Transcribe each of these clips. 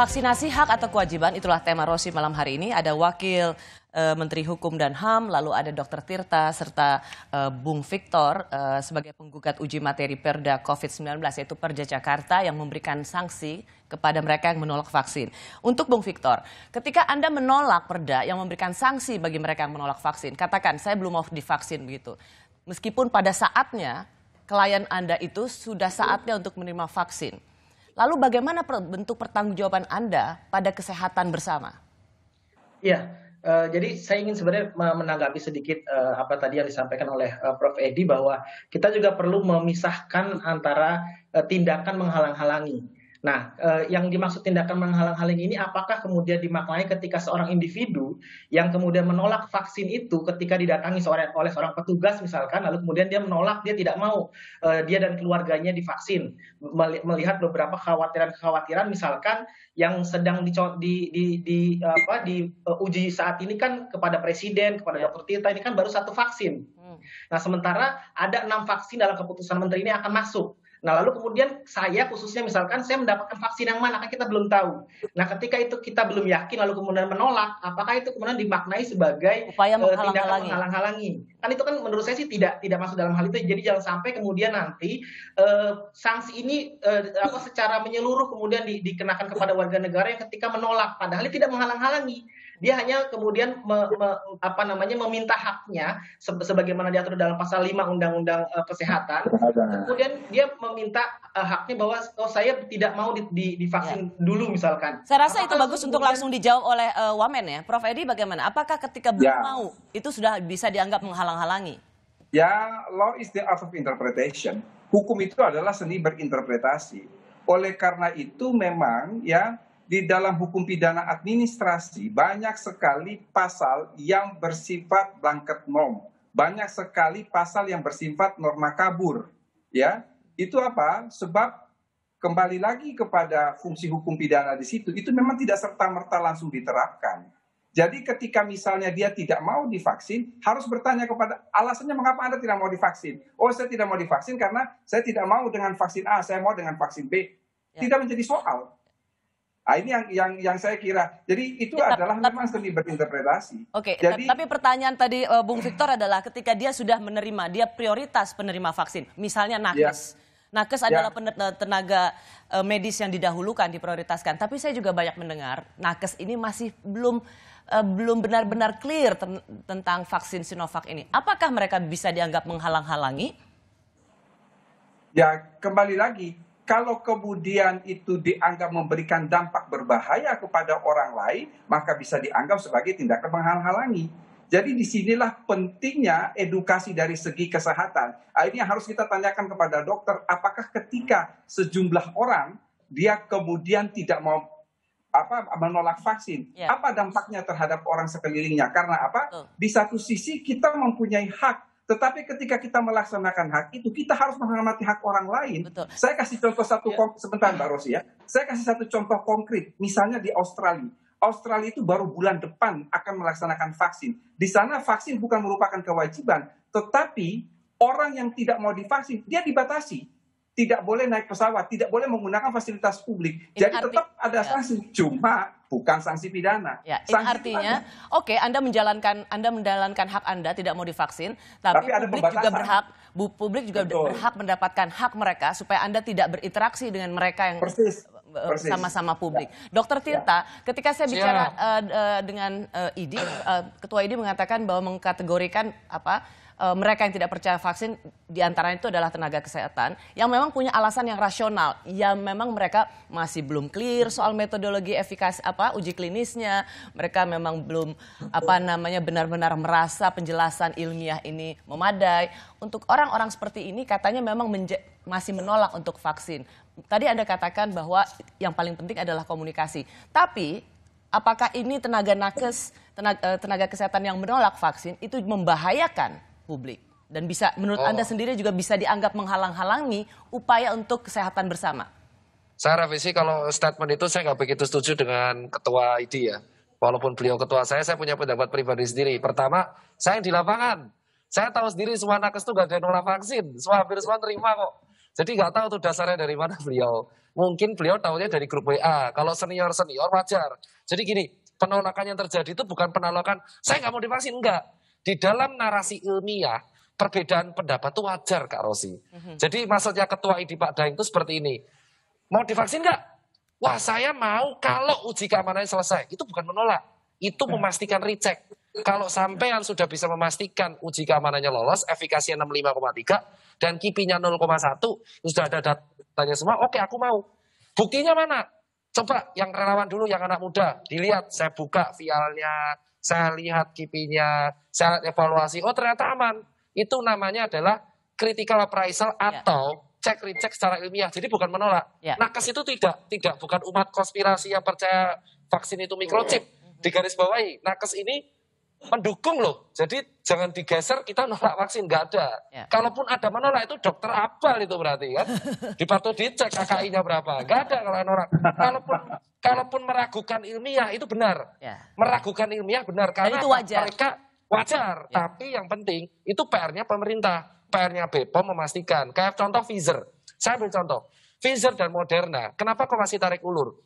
Vaksinasi hak atau kewajiban, itulah tema Rosi malam hari ini. Ada Wakil Menteri Hukum dan HAM, lalu ada Dr. Tirta, serta Bung Victor sebagai penggugat uji materi Perda COVID-19, yaitu Perda Jakarta yang memberikan sanksi kepada mereka yang menolak vaksin. Untuk Bung Victor, ketika Anda menolak perda yang memberikan sanksi bagi mereka yang menolak vaksin, katakan saya belum mau divaksin begitu. Meskipun pada saatnya klien Anda itu sudah saatnya untuk menerima vaksin. Lalu bagaimana bentuk pertanggungjawaban Anda pada kesehatan bersama? Iya, jadi saya ingin sebenarnya menanggapi sedikit apa tadi yang disampaikan oleh Prof. Eddy, bahwa kita juga perlu memisahkan antara tindakan menghalang-halangi. Nah, yang dimaksud tindakan menghalang-halangi ini apakah kemudian dimaknai ketika seorang individu yang kemudian menolak vaksin itu ketika didatangi oleh seorang petugas misalkan, lalu kemudian dia menolak, dia tidak mau dia dan keluarganya divaksin, melihat beberapa kekhawatiran-kekhawatiran misalkan yang sedang diuji saat ini kan kepada Presiden, kepada Dr. Tirta, ini kan baru satu vaksin. Nah, sementara ada 6 vaksin dalam keputusan Menteri ini akan masuk. Nah, lalu kemudian saya khususnya misalkan saya mendapatkan vaksin yang mana, kan kita belum tahu. Nah, ketika itu kita belum yakin lalu kemudian menolak, apakah itu kemudian dimaknai sebagai upaya menghalang-halangi? Kan itu kan menurut saya sih tidak masuk dalam hal itu. Jadi jangan sampai kemudian nanti sanksi ini secara menyeluruh kemudian dikenakan kepada warga negara yang ketika menolak, padahal dia tidak menghalang-halangi. Dia hanya kemudian meminta haknya sebagaimana diatur dalam pasal 5 Undang-Undang Kesehatan. Kemudian dia meminta haknya bahwa saya tidak mau divaksin dulu misalkan. Saya rasa itu bagus untuk langsung dijawab oleh Wamen ya. Prof. Eddy bagaimana? Apakah ketika belum mau itu sudah bisa dianggap menghalang-halangi? Ya, law is the art of interpretation. Hukum itu adalah seni berinterpretasi. Oleh karena itu memang ya, di dalam hukum pidana administrasi banyak sekali pasal yang bersifat blanket norm, banyak sekali pasal yang bersifat norma kabur, ya. Itu apa? Sebab kembali lagi kepada fungsi hukum pidana di situ, itu memang tidak serta-merta langsung diterapkan. Jadi ketika misalnya dia tidak mau divaksin, harus bertanya kepada alasannya mengapa Anda tidak mau divaksin. Oh, saya tidak mau divaksin karena saya tidak mau dengan vaksin A, saya mau dengan vaksin B. Tidak menjadi soal. Nah, ini yang saya kira. Jadi itu adalah memang seni berinterpretasi. Oke, tapi pertanyaan tadi Bung Victor adalah ketika dia sudah menerima, dia prioritas penerima vaksin. Misalnya Nakes. Nakes adalah tenaga medis yang didahulukan, diprioritaskan. Tapi saya juga banyak mendengar, Nakes ini masih belum benar-benar clear tentang vaksin Sinovac ini. Apakah mereka bisa dianggap menghalang-halangi? Ya, kembali lagi. Kalau kemudian itu dianggap memberikan dampak berbahaya kepada orang lain, maka bisa dianggap sebagai tindakan menghalang-halangi. Jadi disinilah pentingnya edukasi dari segi kesehatan. Ini harus kita tanyakan kepada dokter, apakah ketika sejumlah orang dia kemudian tidak mau menolak vaksin, apa dampaknya terhadap orang sekelilingnya? Karena apa? Di satu sisi kita mempunyai hak. Tetapi ketika kita melaksanakan hak itu, kita harus menghormati hak orang lain. Betul. Saya kasih contoh sebentar Mbak Rosi ya. Saya kasih satu contoh konkret, misalnya di Australia. Australia itu baru bulan depan akan melaksanakan vaksin. Di sana vaksin bukan merupakan kewajiban, tetapi orang yang tidak mau divaksin, dia dibatasi. Tidak boleh naik pesawat, tidak boleh menggunakan fasilitas publik. Jadi tetap ada sanksi, cuma bukan sanksi pidana. Ya, artinya, oke, Anda menjalankan hak Anda tidak mau divaksin, tapi publik juga berhak, publik juga berhak mendapatkan hak mereka supaya Anda tidak berinteraksi dengan mereka yang sama-sama publik. Ya. Dr. Tirta, ketika saya bicara dengan IDI, Ketua IDI mengatakan bahwa mengkategorikan mereka yang tidak percaya vaksin diantaranya itu adalah tenaga kesehatan yang memang punya alasan yang rasional, yang memang mereka masih belum clear soal metodologi efikasi uji klinisnya, mereka memang belum benar-benar merasa penjelasan ilmiah ini memadai. Untuk orang-orang seperti ini katanya memang masih menolak untuk vaksin. Tadi Anda katakan bahwa yang paling penting adalah komunikasi, tapi apakah ini tenaga nakes, tenaga kesehatan yang menolak vaksin itu membahayakan publik dan bisa menurut Anda sendiri juga bisa dianggap menghalang-halangi upaya untuk kesehatan bersama? Saya revisi kalau statement itu saya nggak begitu setuju dengan ketua IDI ya. Walaupun beliau ketua saya punya pendapat pribadi sendiri. Pertama, saya yang di lapangan. Saya tahu sendiri semua nakes itu nggak ada yang nolak vaksin. Semua hampir semua terima kok. Jadi nggak tahu tuh dasarnya dari mana beliau. Mungkin beliau tahunya dari grup WA. Kalau senior-senior wajar. Jadi gini, penolakan yang terjadi itu bukan penolakan, saya nggak mau divaksin, enggak. Di dalam narasi ilmiah, perbedaan pendapat itu wajar, Kak Rosi. Jadi maksudnya Ketua IDI Pak Daeng itu seperti ini. Mau divaksin nggak? Wah, saya mau kalau uji keamanannya selesai. Itu bukan menolak. Itu memastikan recheck. Kalau sampean sudah bisa memastikan uji keamanannya lolos, efikasinya 65,3 dan KIPI-nya 0,1, sudah ada datanya semua, oke aku mau. Buktinya mana? Coba yang relawan dulu, yang anak muda, dilihat, saya buka vialnya, saya lihat KIPI-nya, saya lihat evaluasi, oh ternyata aman. Itu namanya adalah critical appraisal atau cek-recheck secara ilmiah, jadi bukan menolak. Nakes itu tidak, bukan umat konspirasi yang percaya vaksin itu microchip. Di garis bawahi, nakes ini mendukung loh. Jadi jangan digeser kita nolak vaksin, nggak ada. Kalaupun ada menolak itu dokter abal itu berarti kan. Dipatuh dicek KKI-nya berapa, nggak ada kalau nolak. Kalaupun meragukan ilmiah itu benar. Meragukan ilmiah benar karena itu wajar. Mereka wajar. Tapi yang penting itu PR-nya pemerintah. PR-nya BPOM memastikan. Kayak contoh Pfizer. Saya ambil contoh. Pfizer dan Moderna. Kenapa kok masih tarik ulur?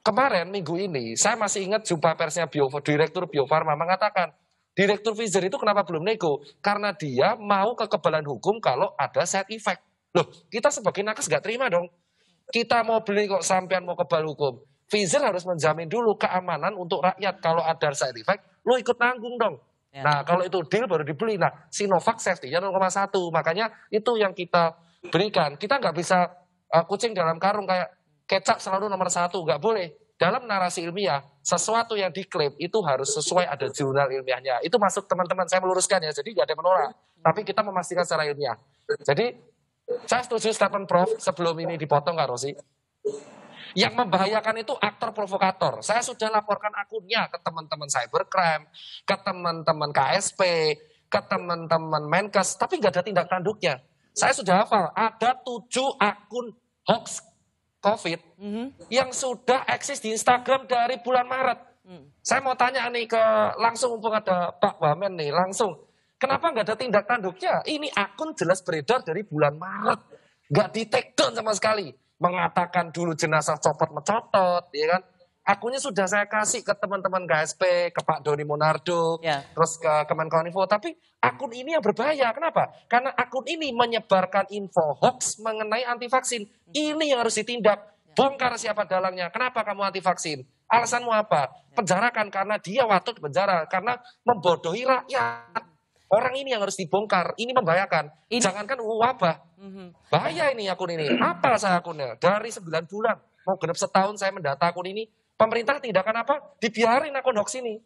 Kemarin minggu ini saya masih ingat jumpa persnya Direktur Bio Farma mengatakan Direktur Pfizer itu kenapa belum nego? Karena dia mau kekebalan hukum kalau ada side effect. Loh, kita sebagai nakes nggak terima dong. Kita mau beli kok sampean mau kebal hukum. Pfizer harus menjamin dulu keamanan untuk rakyat. Kalau ada side effect, lo ikut nanggung dong. Nah, kalau itu deal baru dibeli. Nah, Sinovac safety-nya 0,1. Makanya itu yang kita berikan. Kita nggak bisa kucing dalam karung kayak kecap selalu nomor 1. Nggak boleh. Dalam narasi ilmiah, sesuatu yang diklaim itu harus sesuai ada jurnal ilmiahnya. Itu masuk teman-teman, saya meluruskan ya. Jadi nggak ada menolak. Tapi kita memastikan secara ilmiah. Jadi, saya setuju statement Prof sebelum ini dipotong, Kak Rosi. Yang membahayakan itu aktor provokator. Saya sudah laporkan akunnya ke teman-teman cybercrime, ke teman-teman KSP, ke teman-teman Menkes, tapi nggak ada tindak tanduknya. Saya sudah hafal, ada 7 akun hoax COVID yang sudah eksis di Instagram dari bulan Maret. Saya mau tanya nih ke langsung, mumpung ada Pak Wamen nih langsung, kenapa nggak ada tindak tanduknya? Ini akun jelas beredar dari bulan Maret, nggak di take down sama sekali. Mengatakan dulu jenazah copot mecotot, ya kan? Akunnya sudah saya kasih ke teman-teman KSP, ke Pak Doni Monardo, terus ke Kemenkominfo. Tapi akun ini yang berbahaya. Kenapa? Karena akun ini menyebarkan info hoax mengenai anti vaksin. Ini yang harus ditindak. Bongkar siapa dalangnya. Kenapa kamu anti vaksin? Alasanmu apa? Penjarakan, karena dia waktu di penjara karena membodohi rakyat. Orang ini yang harus dibongkar, ini membahayakan. Jangankan wabah, bahaya ini akun ini. Apa saya akunnya? Dari 9 bulan, mau genep setahun saya mendata akun ini. Pemerintah tindakan apa? Dibiarin akun hoax ini.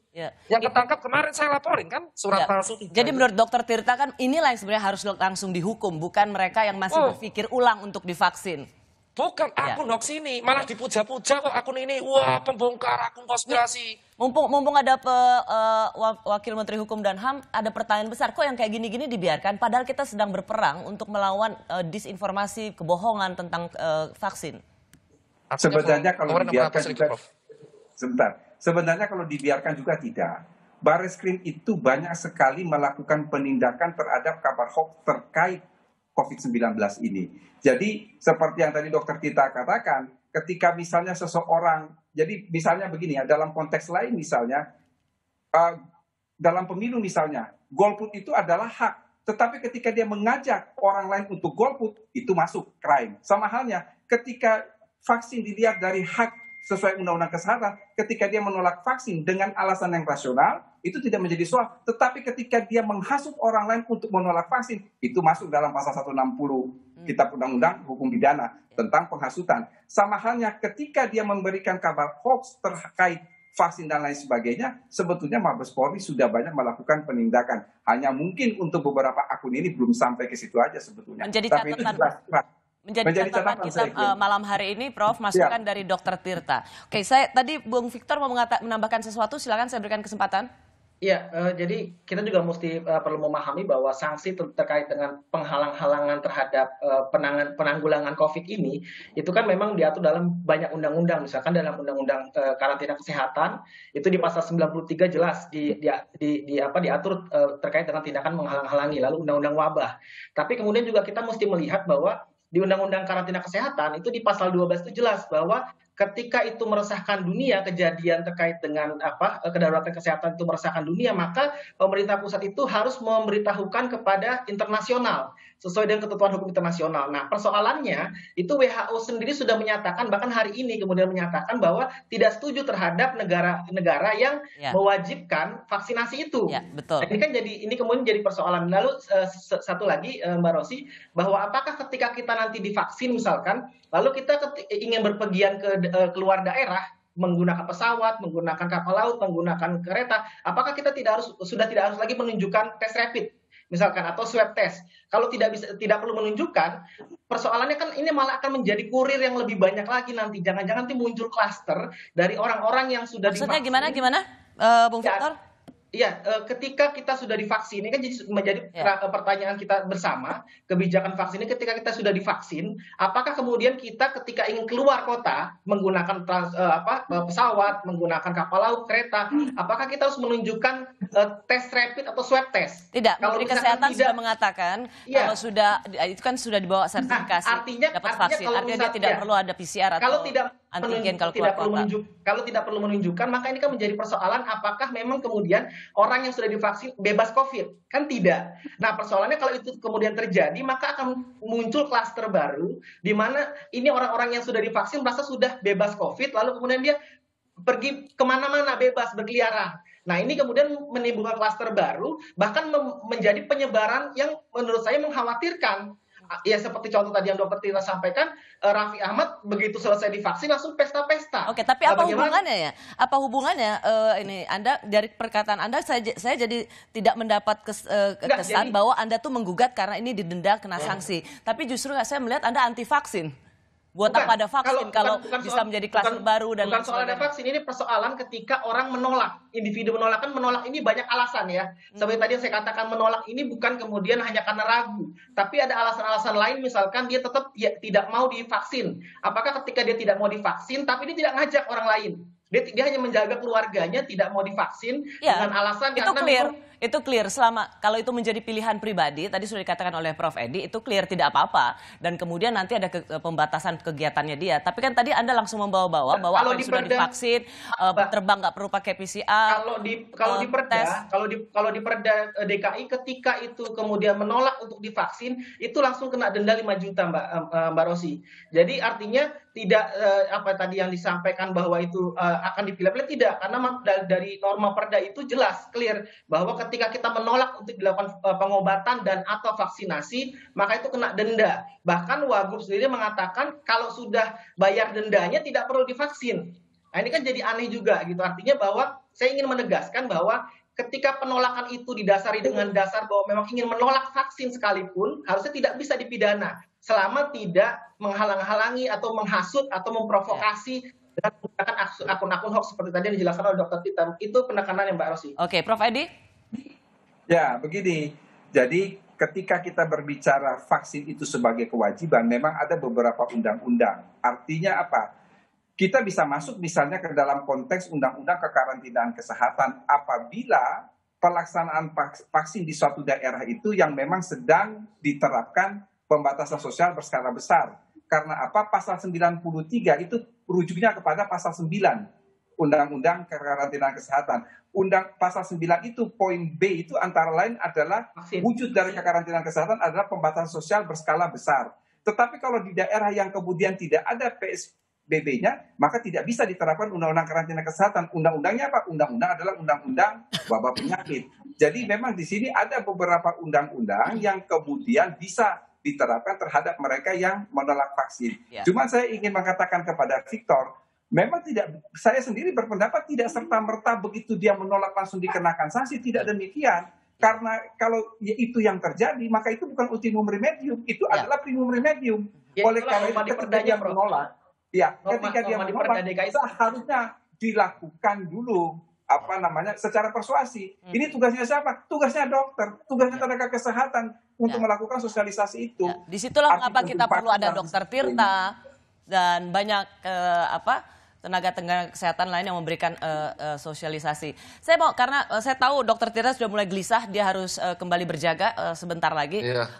Yang ketangkap kemarin saya laporin kan, surat palsu. Jadi menurut Dr. Tirta kan inilah yang sebenarnya harus langsung dihukum. Bukan mereka yang masih berpikir ulang untuk divaksin. Bukan akun hoax ini, malah dipuja-puja kok akun ini. Wah, pembongkar akun konspirasi. Mumpung ada Wakil Menteri Hukum dan HAM, ada pertanyaan besar. Kok yang kayak gini-gini dibiarkan? Padahal kita sedang berperang untuk melawan disinformasi, kebohongan tentang vaksin. Sebenarnya kalau dibiarkan juga, sebentar. Sebenarnya kalau dibiarkan juga tidak. Bareskrim itu banyak sekali melakukan penindakan terhadap kabar hoax terkait COVID-19 ini. Jadi seperti yang tadi Dokter Tirta katakan, ketika misalnya seseorang, jadi misalnya begini ya, dalam konteks lain misalnya, dalam pemilu misalnya, golput itu adalah hak. Tetapi ketika dia mengajak orang lain untuk golput, itu masuk crime. Sama halnya ketika vaksin dilihat dari hak sesuai undang-undang kesehatan, ketika dia menolak vaksin dengan alasan yang rasional, itu tidak menjadi soal. Tetapi ketika dia menghasut orang lain untuk menolak vaksin, itu masuk dalam pasal 160 Kitab Undang-Undang Hukum Pidana tentang penghasutan. Sama halnya ketika dia memberikan kabar hoax terkait vaksin dan lain sebagainya, sebetulnya Mabes Polri sudah banyak melakukan penindakan. Hanya mungkin untuk beberapa akun ini belum sampai ke situ aja sebetulnya. Tapi itu jelas. Menjadi catatan kita malam hari ini, Prof, masukan dari Dr. Tirta. Oke, saya tadi Bung Victor mau menambahkan sesuatu, silakan saya berikan kesempatan. Iya, jadi kita juga mesti perlu memahami bahwa sanksi terkait dengan penghalang-halangan terhadap penanggulangan COVID ini, itu kan memang diatur dalam banyak undang-undang, misalkan dalam undang-undang karantina kesehatan, itu di pasal 93 jelas diatur terkait dengan tindakan menghalang-halangi, lalu undang-undang wabah. Tapi kemudian juga kita mesti melihat bahwa di Undang-Undang Karantina Kesehatan itu di pasal 12 itu jelas bahwa ketika itu meresahkan dunia, kejadian terkait dengan kedaruratan kesehatan itu meresahkan dunia, maka pemerintah pusat itu harus memberitahukan kepada internasional sesuai dengan ketentuan hukum internasional. Nah, persoalannya itu WHO sendiri sudah menyatakan, bahkan hari ini kemudian menyatakan bahwa tidak setuju terhadap negara-negara yang mewajibkan vaksinasi itu. Ya, betul. Nah, ini kan jadi kemudian jadi persoalan. Lalu satu lagi Mbak Rosi, bahwa apakah ketika kita nanti divaksin misalkan, lalu kita ingin berpergian keluar daerah menggunakan pesawat, menggunakan kapal laut, menggunakan kereta, apakah kita sudah tidak harus lagi menunjukkan tes rapid misalkan atau swab test? Kalau tidak perlu menunjukkan, persoalannya kan ini malah akan menjadi kurir yang lebih banyak lagi nanti. Jangan-jangan nanti muncul klaster dari orang-orang yang sudah divaksin. Maksudnya gimana Bung Victor? Iya, ketika kita sudah divaksin, ini kan jadi menjadi pertanyaan kita bersama, kebijakan vaksin ini ketika kita sudah divaksin, apakah kemudian kita ketika ingin keluar kota menggunakan pesawat, menggunakan kapal laut, kereta, apakah kita harus menunjukkan tes rapid atau swab test? Tidak, kalau Menteri Kesehatan sudah mengatakan kalau sudah itu kan sudah dibawa sertifikasi dapat vaksin, artinya dia tidak perlu ada PCR atau antigen kalau keluar kota. Kalau tidak perlu menunjukkan, maka ini kan menjadi persoalan apakah memang kemudian orang yang sudah divaksin bebas COVID? Kan tidak. Nah, persoalannya kalau itu kemudian terjadi, maka akan muncul klaster baru di mana ini orang-orang yang sudah divaksin merasa sudah bebas COVID, lalu kemudian dia pergi kemana-mana bebas berkeliaran. Nah, ini kemudian menimbulkan klaster baru, bahkan menjadi penyebaran yang menurut saya mengkhawatirkan. Ya, seperti contoh tadi yang Dr. Tirta sampaikan, Rafi Ahmad begitu selesai divaksin langsung pesta-pesta. Oke, tapi apa hubungannya ya? Apa hubungannya ini Anda dari perkataan Anda saya jadi tidak mendapat kesan bahwa Anda tuh menggugat karena ini didenda kena sanksi. Tapi justru saya melihat Anda anti vaksin. Buat apa ada vaksin kalau bisa menjadi kluster baru? Dan bukan soal ada vaksin, ini persoalan ketika orang menolak, individu menolak. Kan menolak ini banyak alasan ya. Seperti tadi yang saya katakan, menolak ini bukan kemudian hanya karena ragu, tapi ada alasan-alasan lain, misalkan dia tetap tidak mau divaksin. Apakah ketika dia tidak mau divaksin, tapi dia tidak ngajak orang lain? Dia hanya menjaga keluarganya tidak mau divaksin dengan alasan karena itu clear selama kalau itu menjadi pilihan pribadi tadi sudah dikatakan oleh Prof. Eddy itu clear tidak apa-apa, dan kemudian nanti ada pembatasan kegiatannya dia. Tapi kan tadi Anda langsung membawa-bawa bahwa kalau sudah divaksin terbang nggak perlu pakai PCR. Kalau di Perda DKI ketika itu kemudian menolak untuk divaksin itu langsung kena denda 5 juta Mbak Rosi. Jadi artinya tidak apa tadi yang disampaikan bahwa itu akan dipilih-pilih, tidak, karena dari norma perda itu jelas clear bahwa ketika kita menolak untuk dilakukan pengobatan dan atau vaksinasi maka itu kena denda. Bahkan Wagub sendiri mengatakan kalau sudah bayar dendanya tidak perlu divaksin. Nah, ini kan jadi aneh juga gitu. Artinya bahwa saya ingin menegaskan bahwa ketika penolakan itu didasari dengan dasar bahwa memang ingin menolak vaksin sekalipun, harusnya tidak bisa dipidana selama tidak menghalang-halangi atau menghasut atau memprovokasi dengan menggunakan akun-akun hoax seperti tadi yang dijelaskan oleh Dr. Tirta. Itu penekanan yang Mbak Rosi. Oke, Prof. Eddy? Ya, begini. Jadi ketika kita berbicara vaksin itu sebagai kewajiban, memang ada beberapa undang-undang. Artinya apa? Kita bisa masuk misalnya ke dalam konteks undang-undang kekarantinaan kesehatan apabila pelaksanaan vaksin di suatu daerah itu yang memang sedang diterapkan pembatasan sosial berskala besar. Karena apa? Pasal 93 itu rujuknya kepada pasal 9 undang-undang kekarantinaan kesehatan. Pasal 9 itu poin B itu antara lain adalah wujud dari kekarantinaan kesehatan adalah pembatasan sosial berskala besar. Tetapi kalau di daerah yang kemudian tidak ada PSBB-nya, maka tidak bisa diterapkan undang-undang karantina kesehatan. Undang-undangnya apa? Undang-undang adalah undang-undang wabah penyakit. Jadi memang di sini ada beberapa undang-undang yang kemudian bisa diterapkan terhadap mereka yang menolak vaksin. Ya. Cuma saya ingin mengatakan kepada Victor, memang tidak, saya sendiri berpendapat tidak serta-merta begitu dia menolak langsung dikenakan sanksi, tidak demikian. Karena kalau itu yang terjadi, maka itu bukan ultimum remedium, itu adalah primum remedium. Ya, oleh karena itu ketika dia menolak, ya, ketika dia menolak, itu harusnya dilakukan dulu, secara persuasi. Ini tugasnya siapa? Tugasnya dokter, tugasnya tenaga kesehatan untuk melakukan sosialisasi itu. Ya. Disitulah mengapa kita perlu ada Dr. Tirta dan banyak tenaga-tenaga kesehatan lain yang memberikan sosialisasi. Saya mau, karena saya tahu Dr. Tirta sudah mulai gelisah, dia harus kembali berjaga sebentar lagi. Yeah.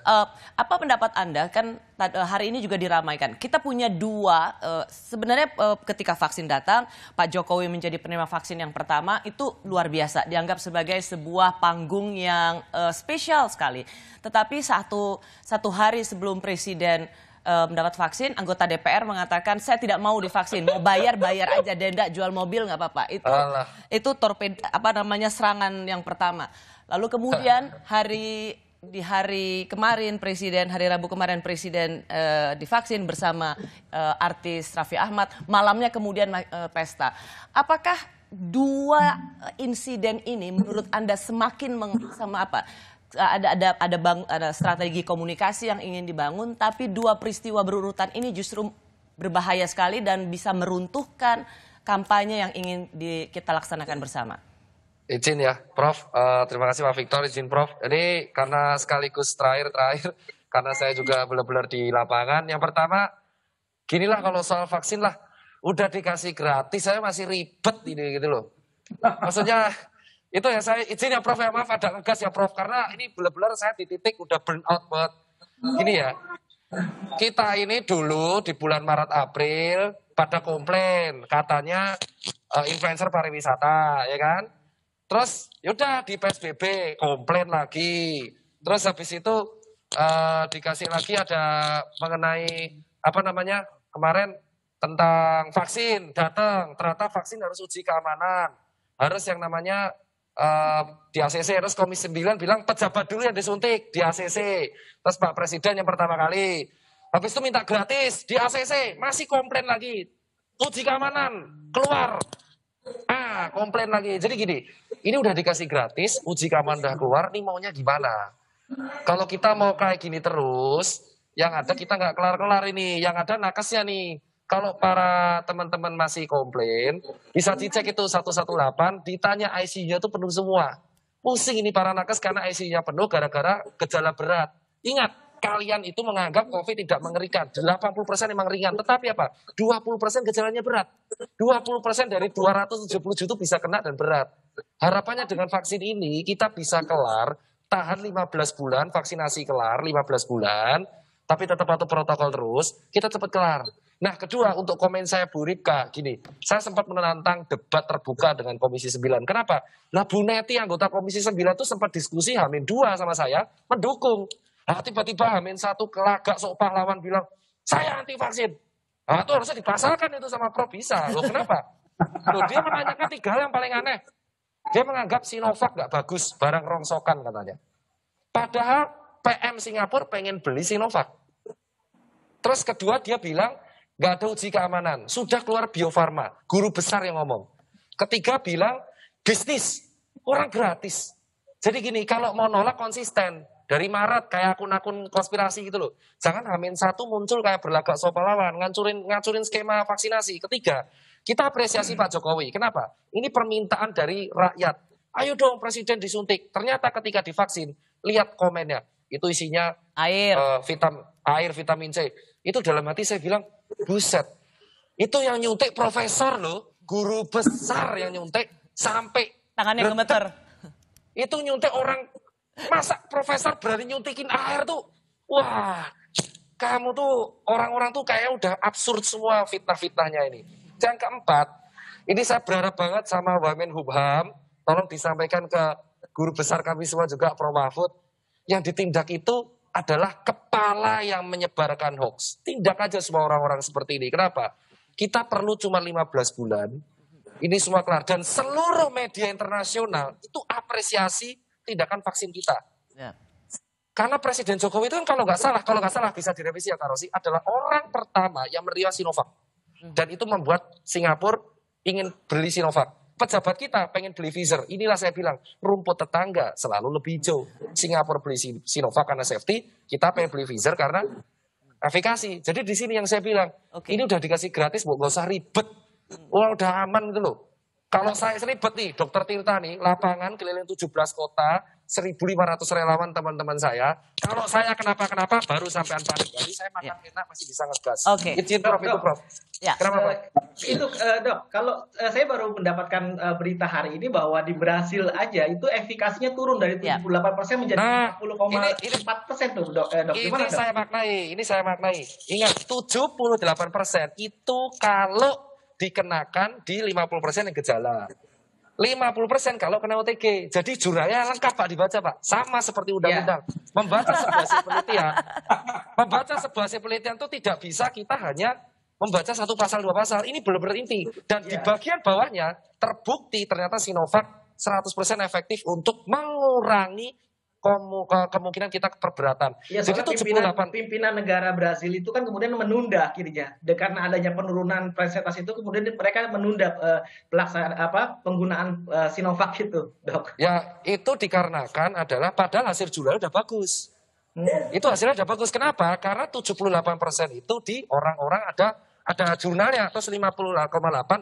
Apa pendapat Anda? Kan hari ini juga diramaikan. Kita punya dua, sebenarnya ketika vaksin datang, Pak Jokowi menjadi penerima vaksin yang pertama, itu luar biasa. Dianggap sebagai sebuah panggung yang spesial sekali. Tetapi satu hari sebelum Presiden mendapat vaksin, anggota DPR mengatakan saya tidak mau divaksin, mau bayar aja denda, jual mobil nggak apa-apa. Itu torpedo, apa namanya, serangan yang pertama. Lalu kemudian hari Rabu kemarin Presiden divaksin bersama artis Rafi Ahmad, malamnya kemudian pesta. Apakah dua insiden ini menurut Anda semakin ada strategi komunikasi yang ingin dibangun, tapi dua peristiwa berurutan ini justru berbahaya sekali dan bisa meruntuhkan kampanye yang ingin kita laksanakan bersama. Izin ya, Prof. Terima kasih Pak Victor, izin Prof. Ini karena sekaligus terakhir, karena saya juga benar-benar di lapangan. Yang pertama, ginilah kalau soal vaksin lah, udah dikasih gratis, saya masih ribet ini gitu loh. Maksudnya itu ya, saya izin ya Prof, ya maaf ada ngegas ya Prof, karena ini benar-benar saya di titik udah burn out banget. Gini ya, kita ini dulu di bulan Maret-April pada komplain, katanya influencer pariwisata, ya kan? Terus yaudah di PSBB komplain lagi. Terus habis itu dikasih lagi ada mengenai, apa namanya, kemarin tentang vaksin datang, ternyata vaksin harus uji keamanan, harus yang namanya di ACC, terus Komisi 9 bilang pejabat dulu yang disuntik di ACC, terus Pak Presiden yang pertama kali, habis itu minta gratis di ACC, masih komplain lagi, uji keamanan keluar, komplain lagi. Jadi gini, ini udah dikasih gratis, uji keamanan udah keluar, nih maunya gimana? Kalau kita mau kayak gini terus, yang ada kita nggak kelar-kelar ini, yang ada nakesnya nih. Kalau para teman-teman masih komplain, bisa dicek itu 118, ditanya ICU-nya itu penuh semua. Pusing ini para nakes karena ICU-nya penuh gara-gara gejala berat. Ingat, kalian itu menganggap COVID tidak mengerikan. 80% memang ringan, tetapi apa? 20% gejalanya berat. 20% dari 270 juta bisa kena dan berat. Harapannya dengan vaksin ini kita bisa kelar, tahan 15 bulan, vaksinasi kelar 15 bulan, tapi tetap patuh protokol terus, kita cepat kelar. Nah, kedua, untuk komen saya Bu Ripka, gini, saya sempat menantang debat terbuka dengan Komisi 9. Kenapa? Nah, Bu Neti, anggota Komisi 9 itu sempat diskusi H-2 sama saya, mendukung. Nah, tiba-tiba H-1 kelagak sok pahlawan bilang, saya anti vaksin. Nah, itu harusnya dipasalkan itu sama Prof. Bisa. Loh, kenapa? Loh, dia menanyakan tiga hal yang paling aneh. Dia menganggap Sinovac nggak bagus, barang rongsokan katanya. Padahal PM Singapura pengen beli Sinovac. Terus kedua, dia bilang, nggak ada uji keamanan, sudah keluar Bio Farma, guru besar yang ngomong. Ketiga bilang, bisnis, orang gratis. Jadi gini, kalau mau nolak konsisten, dari Maret kayak akun-akun konspirasi gitu loh. Jangan H-1 muncul kayak berlagak sopahlawan, ngancurin skema vaksinasi. Ketiga, kita apresiasi Pak Jokowi. Kenapa? Ini permintaan dari rakyat. Ayo dong Presiden disuntik. Ternyata ketika divaksin, lihat komennya. Itu isinya air, vitamin C. Itu dalam hati saya bilang, buset, itu yang nyuntik profesor loh, guru besar yang nyuntik sampai tangannya gemeter. Itu nyuntik orang, masa profesor berani nyuntikin air tuh? Wah, kamu tuh orang-orang tuh kayak udah absurd semua fitnah-fitnahnya ini. Yang keempat, ini saya berharap banget sama Wamenhubham, tolong disampaikan ke guru besar kami semua juga, Prof. Mahfud, yang ditindak itu adalah kepala yang menyebarkan hoax. Tindak aja semua orang-orang seperti ini. Kenapa? Kita perlu cuma 15 bulan. Ini semua kelar. Dan seluruh media internasional itu apresiasi tindakan vaksin kita. Ya. Karena Presiden Jokowi itu kan kalau nggak salah bisa direvisi ya Karosi, adalah orang pertama yang merilis Sinovac. Dan itu membuat Singapura ingin beli Sinovac. Pejabat kita pengen beli Pfizer. Inilah saya bilang, rumput tetangga selalu lebih hijau. Singapura beli Sinovac karena safety, kita pengen beli Pfizer karena efikasi. Jadi di sini yang saya bilang, ini udah dikasih gratis, nggak usah ribet. Wah, udah aman gitu loh. Kalau saya ribet nih, Dr. Tirta nih, lapangan keliling 17 kota, 1.500 relawan teman-teman saya. Kalau saya kenapa-kenapa baru sampai panik. Jadi saya makan enak masih bisa ngegas. Oke. Izin Prof itu Prof. Ya. Kenapa Prof? Itu Dok, kalau saya baru mendapatkan berita hari ini bahwa di Brasil aja itu efikasinya turun dari 78% menjadi 40,4% tuh Dok. Gimana, Dok? Ini saya maknai. Ingat 78% itu kalau dikenakan di 50% yang gejala. 50% kalau kena OTG. Jadi jurnalnya lengkap Pak, dibaca Pak. Sama seperti undang-undang. Membaca sebuah hasil penelitian. Membaca sebuah hasil penelitian itu tidak bisa kita hanya membaca satu pasal, dua pasal. Ini benar-benar inti. Dan di bagian bawahnya terbukti ternyata Sinovac 100% efektif untuk mengurangi kemungkinan kita keberatan. Ya, jadi pimpinan negara Brasil itu kan kemudian menunda akhirnya. Karena adanya penurunan presentasi itu kemudian mereka menunda penggunaan Sinovac itu, Dok. Ya, itu dikarenakan adalah padahal hasil jurnal udah bagus. Itu hasilnya udah bagus. Kenapa? Karena 78% itu di orang-orang ada jurnalnya, terus 50,8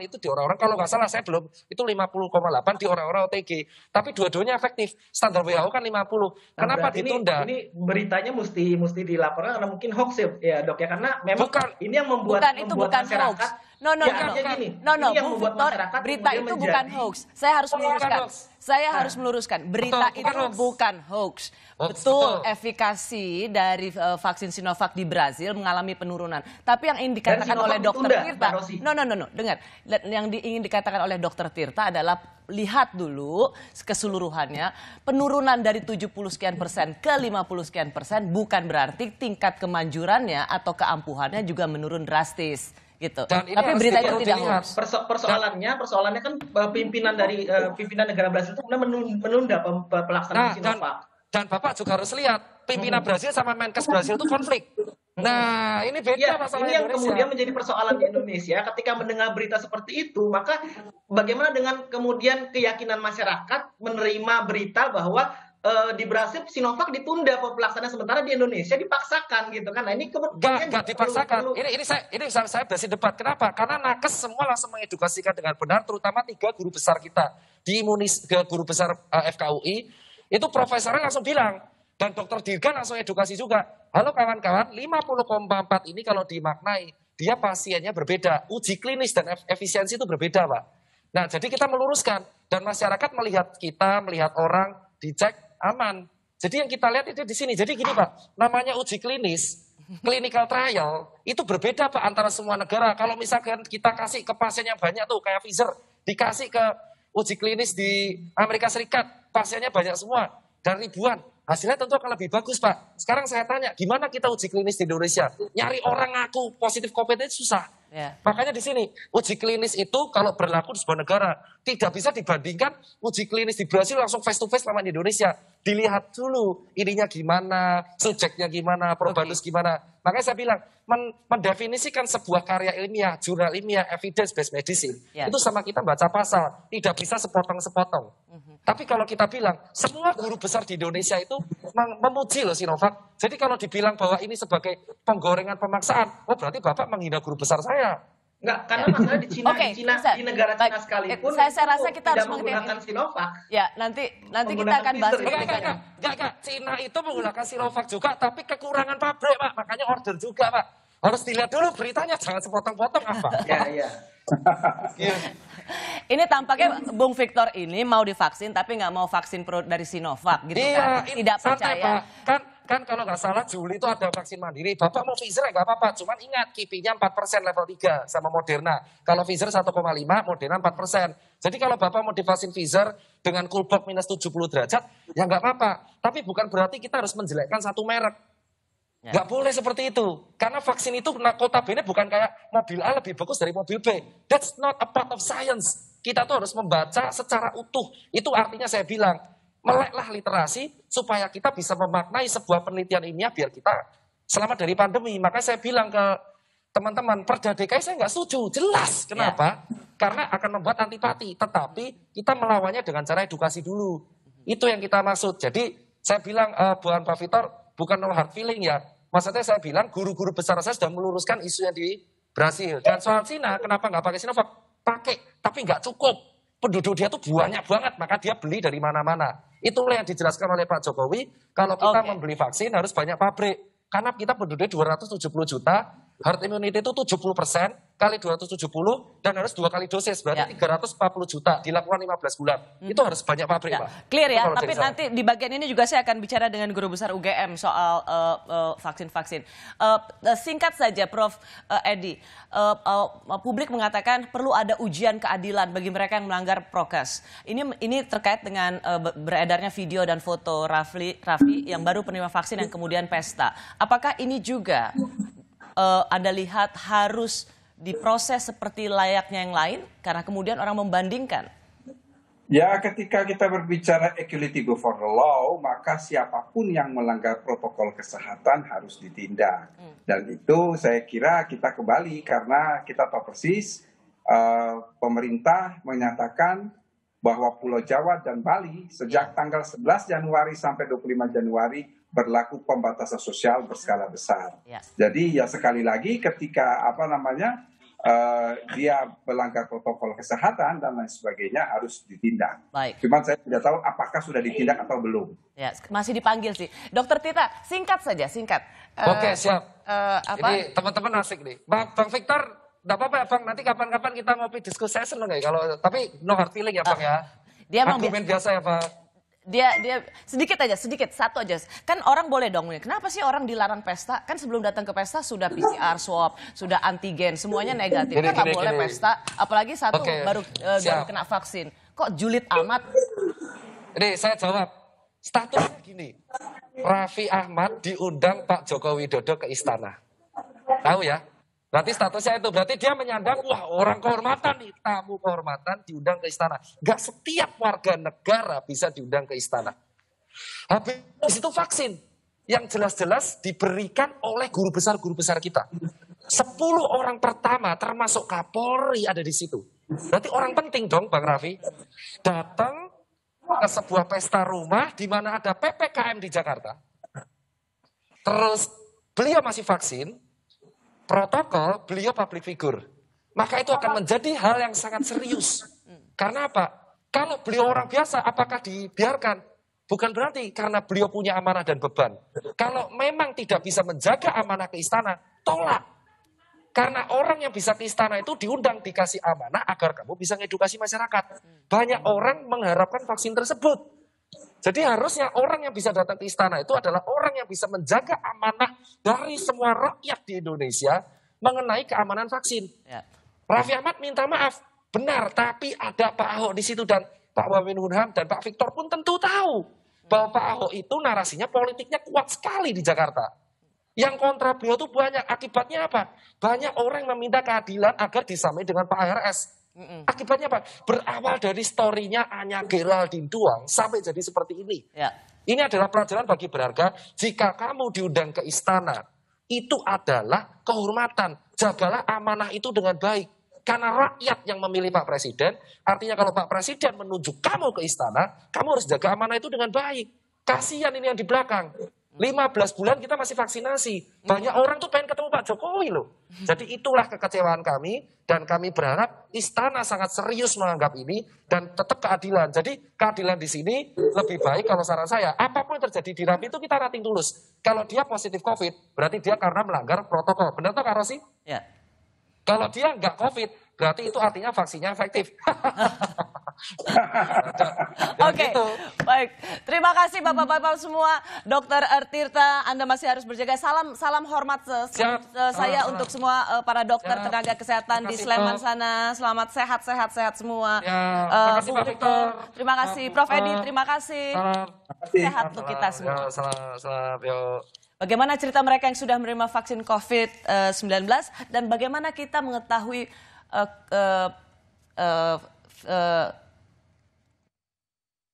itu di orang-orang, kalau nggak salah saya belum, itu 50,8 di orang-orang OTG. Tapi dua-duanya efektif, standar WHO kan 50. Kenapa ditunda? Ini beritanya mesti dilaporkan karena mungkin hoax ya Dok ya, karena memang ini yang membuat masyarakat. Bukan hoax. Berita itu bukan hoax. Saya harus meluruskan. Berita itu bukan hoax. Betul, efikasi dari vaksin Sinovac di Brasil mengalami penurunan. Tapi yang ingin dikatakan oleh Dr. Tirta, dengar. Yang ingin dikatakan oleh Dr. Tirta adalah lihat dulu keseluruhannya. Penurunan dari 70 sekian persen ke 50 sekian persen bukan berarti tingkat kemanjurannya atau keampuhannya juga menurun drastis. Gitu. Tapi berita itu tidak hoax. Persoalannya kan pimpinan negara Brasil itu menunda pelaksanaan Sinovac. Dan Bapak juga harus lihat pimpinan Brasil sama Menkes Brasil itu konflik. Nah, ini beda masalahnya. Ini yang kemudian menjadi persoalan di Indonesia ketika mendengar berita seperti itu, maka bagaimana dengan kemudian keyakinan masyarakat menerima berita bahwa di Brasil Sinovac ditunda pelaksanaan sementara di Indonesia dipaksakan gitu kan. Nah, ini nggak dipaksakan. Ini saya berisi debat. Kenapa? Karena nakes semua langsung mengedukasikan dengan benar, terutama 3 guru besar kita. Di guru besar FKUI itu profesornya langsung bilang, dan Dr. Dirga langsung edukasi juga. Halo kawan-kawan, 50,4 ini kalau dimaknai dia pasiennya berbeda, uji klinis dan efisiensi itu berbeda, Pak. Nah, jadi kita meluruskan dan masyarakat melihat kita, melihat orang dicek aman. Jadi yang kita lihat itu di sini. Jadi gini Pak, namanya uji klinis, clinical trial, itu berbeda Pak antara semua negara. Kalau misalkan kita kasih ke pasien yang banyak tuh, kayak Pfizer, dikasih ke uji klinis di Amerika Serikat, pasiennya banyak semua, dan ribuan. Hasilnya tentu akan lebih bagus Pak. Sekarang saya tanya, gimana kita uji klinis di Indonesia? Nyari orang ngaku positif COVID itu susah. Makanya di sini, uji klinis itu kalau berlaku di sebuah negara, tidak bisa dibandingkan uji klinis di Brasil langsung face to face sama di Indonesia. Dilihat dulu ininya gimana, subjeknya gimana, probandus gimana. Makanya saya bilang mendefinisikan sebuah karya ilmiah, jurnal ilmiah, evidence based medicine itu sama kita baca pasal, tidak bisa sepotong-sepotong. Tapi kalau kita bilang semua guru besar di Indonesia itu memuji loh Sinovac. Jadi kalau dibilang bahwa ini sebagai penggorengan pemaksaan, oh berarti Bapak menghina guru besar saya. Enggak, karena masalah di Cina, di negara Cina sekalipun saya rasa kita harus menggunakan Sinovac. Ya, nanti kita akan bahas itu. Enggak. Cina itu menggunakan Sinovac juga, tapi kekurangan pabrik, Pak. Makanya order juga, Pak. Harus dilihat dulu beritanya, jangan sepotong-potong apa. Iya. Ini tampaknya Bung Victor ini mau divaksin, tapi nggak mau vaksin dari Sinovac, gitu kan? Tidak percaya. Kan kalau nggak salah Juli itu ada vaksin mandiri. Bapak mau Pfizer nggak apa-apa. Cuman ingat KIPI-nya 4% level 3 sama Moderna. Kalau Pfizer 1,5, Moderna 4%. Jadi kalau Bapak mau divaksin Pfizer dengan coolbox minus 70 derajat, ya nggak apa-apa. Tapi bukan berarti kita harus menjelekkan satu merek. Nggak boleh seperti itu. Karena vaksin itu notabene bukan kayak mobil A lebih bagus dari mobil B. That's not a part of science. Kita tuh harus membaca secara utuh. Itu artinya saya bilang, meleklah literasi supaya kita bisa memaknai sebuah penelitian ilmiah biar kita selamat dari pandemi. Makanya saya bilang ke teman-teman, Perda DKI saya nggak setuju. Jelas kenapa? Karena akan membuat antipati. Tetapi kita melawannya dengan cara edukasi dulu. Itu yang kita maksud. Jadi saya bilang, bukan Pak Victor, bukan no hard feeling ya. Maksudnya saya bilang guru-guru besar saya sudah meluruskan isu yang di Brasil. Dan soal Cina, kenapa nggak pakai Sinovac? Pakai, tapi nggak cukup. penduduk dia tuh banyak banget, maka dia beli dari mana-mana. Itulah yang dijelaskan oleh Pak Jokowi, kalau kita membeli vaksin harus banyak pabrik. Karena kita penduduk 270 juta, herd immunity itu 70% kali 270 dan harus 2 kali dosis, berarti 340 juta dilakukan 15 bulan. Itu harus banyak pabrik, Pak. Clear ya, tapi nanti di bagian ini juga saya akan bicara dengan guru besar UGM soal vaksin-vaksin. Singkat saja, Prof. Eddy, publik mengatakan perlu ada ujian keadilan bagi mereka yang melanggar prokes. Ini terkait dengan beredarnya video dan foto Rafi yang baru penerima vaksin yang kemudian pesta. Apakah ini juga Anda lihat harus diproses seperti layaknya yang lain karena kemudian orang membandingkan? Ya, ketika kita berbicara equality before the law, maka siapapun yang melanggar protokol kesehatan harus ditindak. Dan itu saya kira kita kembali karena kita tahu persis pemerintah menyatakan bahwa Pulau Jawa dan Bali sejak tanggal 11 Januari sampai 25 Januari berlaku pembatasan sosial berskala besar. Jadi ya sekali lagi ketika dia melanggar protokol kesehatan dan lain sebagainya harus ditindak. Baik. Cuman saya tidak tahu apakah sudah ditindak atau belum. Ya, masih dipanggil sih. Dr. Tirta, singkat saja, singkat. Oke, siap. Jadi teman-teman asik nih. Bang Victor, enggak apa-apa ya Bang, nanti kapan-kapan kita ngopi diskusi seneng ya kalau tapi no hard feeling ya Bang ya. Dia argumen biasa ya Pak. Dia sedikit satu aja. Kan orang boleh dong, kenapa sih orang dilarang pesta? Kan sebelum datang ke pesta sudah PCR swab, sudah antigen, semuanya negatif. Kan nggak boleh pesta, apalagi satu baru kena vaksin. Kok julid amat? Ini saya jawab. Statusnya gini. Rafi Ahmad diundang Pak Joko Widodo ke istana. Tahu ya? Berarti statusnya itu, berarti dia menyandang, wah orang kehormatan nih, tamu kehormatan diundang ke istana. Gak setiap warga negara bisa diundang ke istana. Habis itu vaksin yang jelas-jelas diberikan oleh guru besar kita. 10 orang pertama termasuk Kapolri ada di situ. Berarti orang penting dong Bang Rafi. Datang ke sebuah pesta rumah di mana ada PPKM di Jakarta. Terus beliau masih vaksin. Protokol beliau public figure, maka itu akan menjadi hal yang sangat serius. Karena apa? Kalau beliau orang biasa, apakah dibiarkan? Bukan berarti karena beliau punya amanah dan beban. Kalau memang tidak bisa menjaga amanah ke istana, tolak. Karena orang yang bisa ke istana itu diundang, dikasih amanah agar kamu bisa mengedukasi masyarakat. Banyak orang mengharapkan vaksin tersebut. Jadi harusnya orang yang bisa datang ke istana itu adalah orang yang bisa menjaga amanah dari semua rakyat di Indonesia mengenai keamanan vaksin. Ya. Rafi Ahmad minta maaf, benar, tapi ada Pak Ahok di situ dan Pak Wamenhunham dan Pak Victor pun tentu tahu bahwa Pak Ahok itu narasinya politiknya kuat sekali di Jakarta. Yang kontra beliau itu banyak, akibatnya apa? Banyak orang yang meminta keadilan agar disamain dengan Pak ARS. Akibatnya apa? Berawal dari story-nya Anya Geraldine Duang sampai jadi seperti ini. Ya. Ini adalah pelajaran bagi berharga. Jika kamu diundang ke istana, itu adalah kehormatan. Jagalah amanah itu dengan baik. Karena rakyat yang memilih Pak Presiden, artinya kalau Pak Presiden menunjuk kamu ke istana, kamu harus jaga amanah itu dengan baik. Kasihan ini yang di belakang. 15 bulan kita masih vaksinasi. Banyak orang tuh pengen ketemu Pak Jokowi loh. Jadi itulah kekecewaan kami. Dan kami berharap istana sangat serius menganggap ini. Dan tetap keadilan. Jadi keadilan di sini lebih baik kalau saran saya. Apapun yang terjadi di Rafi itu kita rating tulus. Kalau dia positif COVID, berarti dia karena melanggar protokol. Benar toh Kak Rosi? Ya. Kalau dia nggak COVID, berarti itu artinya vaksinnya efektif. Oke, baik. Terima kasih bapak-bapak semua. Dr. Tirta, Anda masih harus berjaga. Salam hormat saya untuk semua para dokter tenaga kesehatan di Sleman sana. Selamat sehat semua. Makasih Pak Victor. Terima kasih Prof. Eddy. Terima kasih. Sehat untuk kita semua. Bagaimana cerita mereka yang sudah menerima vaksin COVID-19 dan bagaimana kita mengetahui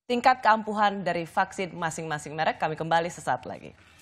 tingkat keampuhan dari vaksin masing-masing merek. Kami kembali sesaat lagi.